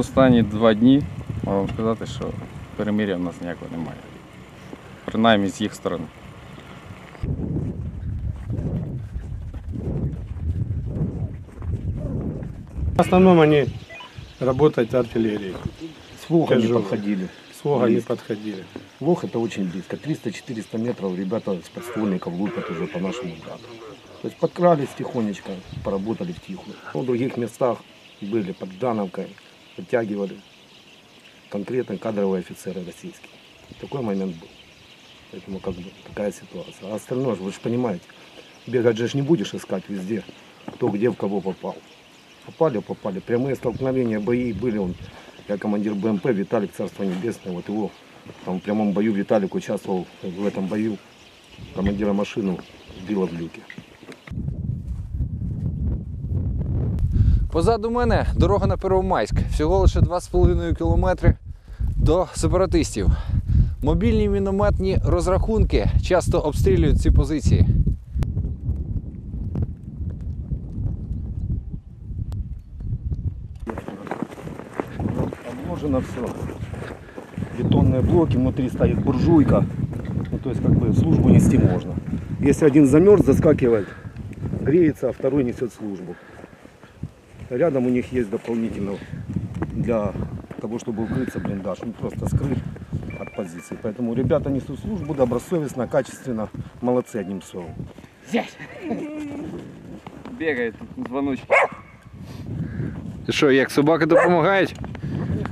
Останні два дні, можу сказати, що перемир'я в нас ніякого немає, принаймні з їх сторони. В основном они работают артиллерией. С ВОГа не подходили. С ВОГа не подходили. ВОГ это очень близко. 300-400 метров ребята с подствольников лупят уже по нашему граду. То есть подкрались тихонечко, поработали втихую. В других местах были под Жановкой, подтягивали конкретно кадровые офицеры российские. Такой момент был. Поэтому как бы такая ситуация. А остальное, вы же понимаете, бегать же не будешь искать везде, кто где в кого попал. Попали. Прямые столкновения, бои были. Я командир БМП, Виталик, царство небесное. Вот его там, в прямом бою Виталик участвовал в этом бою. Командира машину сбила в люке. Позаду мене дорога на Первомайськ. Всього лише 2,5 кілометри до сепаратистів. Мобільні мінометні розрахунки часто обстрілюють ці позиції. Обложено все. Бетонные блоки, внутри стоит буржуйка. Ну, то есть как бы службу нести можно. Если один замерз, заскакивает, греется, а второй несет службу. Рядом у них есть дополнительно для того, чтобы укрыться блиндаж. Ну просто скрыт от позиции. Поэтому ребята несут службу добросовестно, качественно. Молодцы, одним словом. Здесь! Бегает звоночек. Ты что, як собака допомагають?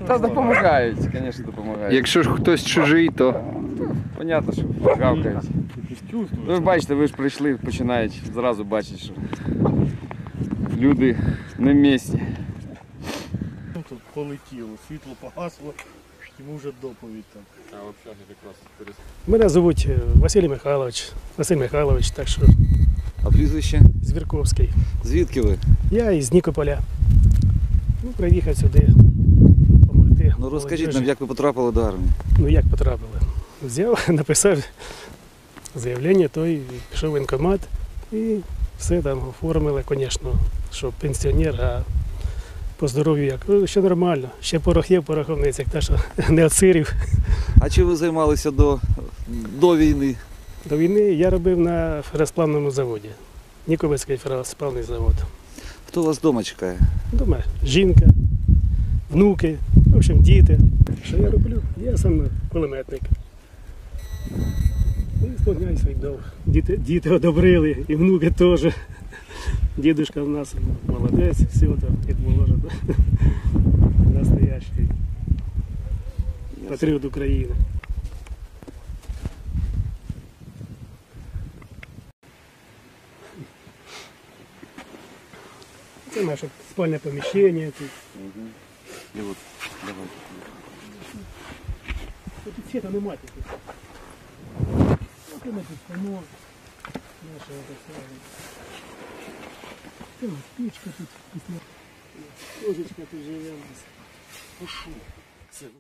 Та допомагають, звісно, допомагають. Якщо ж хтось чужий, то... Понятно, що гавкають. Ви ж бачите, ви ж прийшли, починають зразу бачити, що люди на місці. Тут полетіло, світло погасло, йому вже доповідь там. Мене звуть Василь Михайлович, так що... А прізвище? З Верковський. Звідки ви? Я із Никополя. Ну, приїхав сюди. Ну розкажіть нам, як ви потрапили до армії? Ну як потрапили? Взяв, написав заявлення, той пішов в воєнкомат і все там оформили, звісно, що пенсіонер, а по здоров'ю як? Ну, ще нормально, ще порох є в пороховницях, так що не отсирів. А чим ви займалися до війни? До війни я робив на феросплавному заводі, Никольський феросплавний завод. Хто вас вдома чекає? Дома жінка, внуки. В общем, діти. Що я роблю? Я сам кулеметник. Ну, сповняю свій долг. Діти одобрили, і внуки теж. Дідушка в нас молодець, все там, як може. Настоящий патріот України. Це наше спальне поміщення тут. І от, давайте. Тут світу нема тільки. Ось ми тут пану. Наша отосягна. Ось пічка тут. Ложечка тут живе у нас.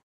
Пушу.